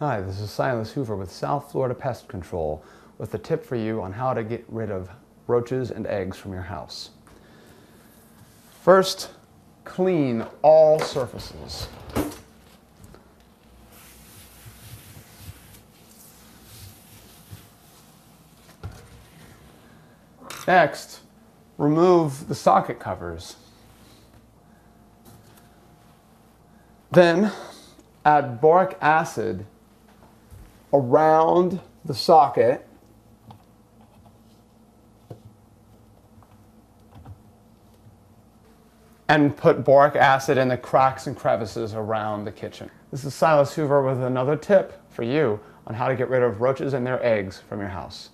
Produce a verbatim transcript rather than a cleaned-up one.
Hi, this is Silas Hoover with South Florida Pest Control with a tip for you on how to get rid of roaches and eggs from your house. First, clean all surfaces. Next, remove the socket covers. Then, add boric acid around the socket and put boric acid in the cracks and crevices around the kitchen. This is Silas Hoover with another tip for you on how to get rid of roaches and their eggs from your house.